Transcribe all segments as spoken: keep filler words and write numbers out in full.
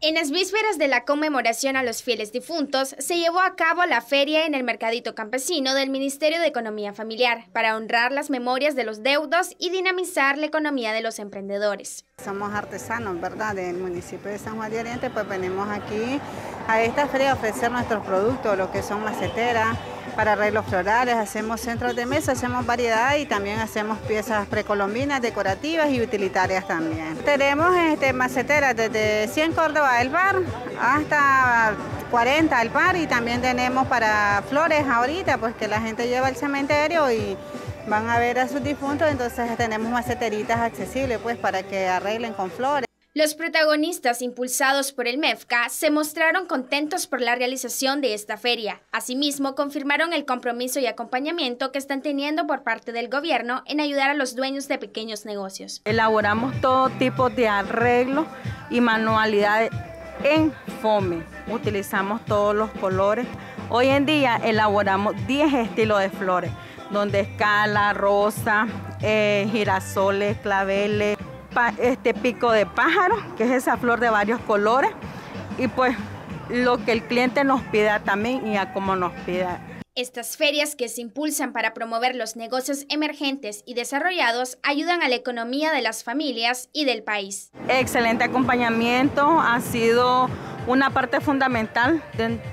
En las vísperas de la conmemoración a los fieles difuntos, se llevó a cabo la feria en el Mercadito Campesino del Ministerio de Economía Familiar para honrar las memorias de los deudos y dinamizar la economía de los emprendedores. Somos artesanos, ¿verdad?, del municipio de San Juan de Oriente, pues venimos aquí a esta feria a ofrecer nuestros productos, lo que son maceteras, para arreglos florales, hacemos centros de mesa, hacemos variedad y también hacemos piezas precolombinas, decorativas y utilitarias también. Tenemos este, maceteras desde cien Córdoba del bar hasta cuarenta al bar, y también tenemos para flores ahorita, pues que la gente lleva al cementerio y van a ver a sus difuntos, entonces tenemos maceteritas accesibles pues para que arreglen con flores. Los protagonistas impulsados por el MEFCA se mostraron contentos por la realización de esta feria. Asimismo, confirmaron el compromiso y acompañamiento que están teniendo por parte del gobierno en ayudar a los dueños de pequeños negocios. Elaboramos todo tipo de arreglos y manualidades en fome. Utilizamos todos los colores. Hoy en día elaboramos diez estilos de flores, donde escala, rosa, eh, girasoles, claveles, este pico de pájaro, que es esa flor de varios colores, y pues lo que el cliente nos pida también y a cómo nos pida. Estas ferias, que se impulsan para promover los negocios emergentes y desarrollados, ayudan a la economía de las familias y del país. Excelente acompañamiento, ha sido una parte fundamental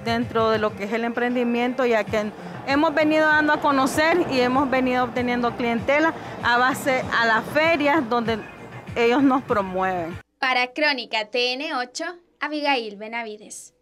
dentro de lo que es el emprendimiento, ya que hemos venido dando a conocer y hemos venido obteniendo clientela a base a las ferias donde ellos nos promueven. Para Crónica T N ocho, Abigail Benavides.